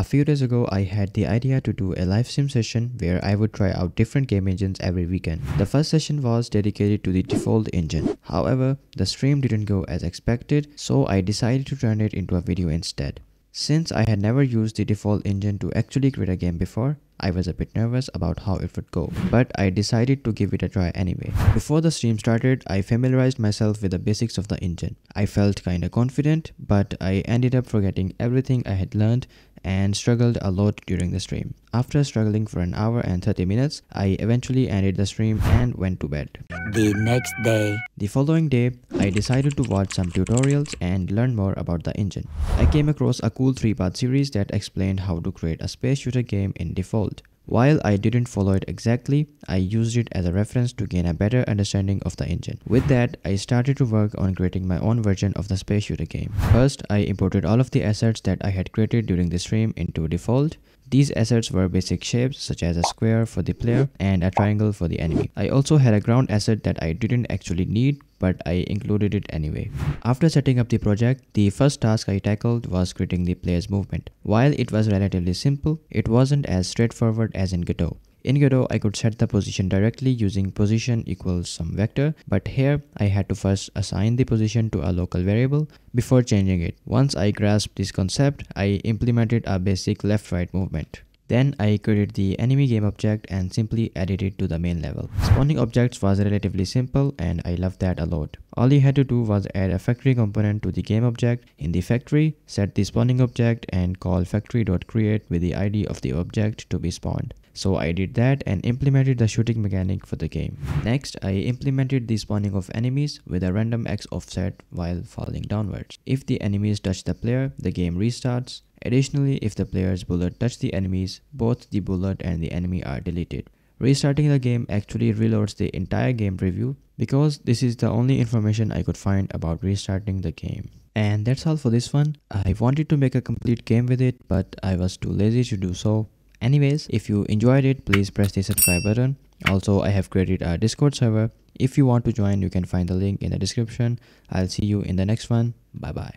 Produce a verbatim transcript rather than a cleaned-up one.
A few days ago, I had the idea to do a live sim session where I would try out different game engines every weekend. The first session was dedicated to the Defold engine. However, the stream didn't go as expected, so I decided to turn it into a video instead. Since I had never used the Defold engine to actually create a game before, I was a bit nervous about how it would go, but I decided to give it a try anyway. Before the stream started, I familiarized myself with the basics of the engine. I felt kinda confident, but I ended up forgetting everything I had learned and struggled a lot during the stream. After struggling for an hour and thirty minutes, I eventually ended the stream and went to bed. The next day. The following day, I decided to watch some tutorials and learn more about the engine. I came across a cool three-part series that explained how to create a space shooter game in Defold. While I didn't follow it exactly, I used it as a reference to gain a better understanding of the engine. With that, I started to work on creating my own version of the space shooter game. First, I imported all of the assets that I had created during the stream into Defold. These assets were basic shapes such as a square for the player and a triangle for the enemy. I also had a ground asset that I didn't actually need, but I included it anyway. After setting up the project, the first task I tackled was creating the player's movement. While it was relatively simple, it wasn't as straightforward as in Godot. In Godot, I could set the position directly using position equals some vector, but here I had to first assign the position to a local variable before changing it. Once I grasped this concept, I implemented a basic left-right movement. Then I created the enemy game object and simply added it to the main level. Spawning objects was relatively simple and I loved that a lot. All you had to do was add a factory component to the game object. In the factory, set the spawning object and call factory.create with the I D of the object to be spawned. So I did that and implemented the shooting mechanic for the game. Next, I implemented the spawning of enemies with a random X offset while falling downwards. If the enemies touch the player, the game restarts. Additionally, if the player's bullet touches the enemies, both the bullet and the enemy are deleted. Restarting the game actually reloads the entire game preview because this is the only information I could find about restarting the game. And that's all for this one. I wanted to make a complete game with it, but I was too lazy to do so. Anyways, if you enjoyed it, please press the subscribe button. Also, I have created a Discord server. If you want to join, you can find the link in the description. I'll see you in the next one. Bye bye.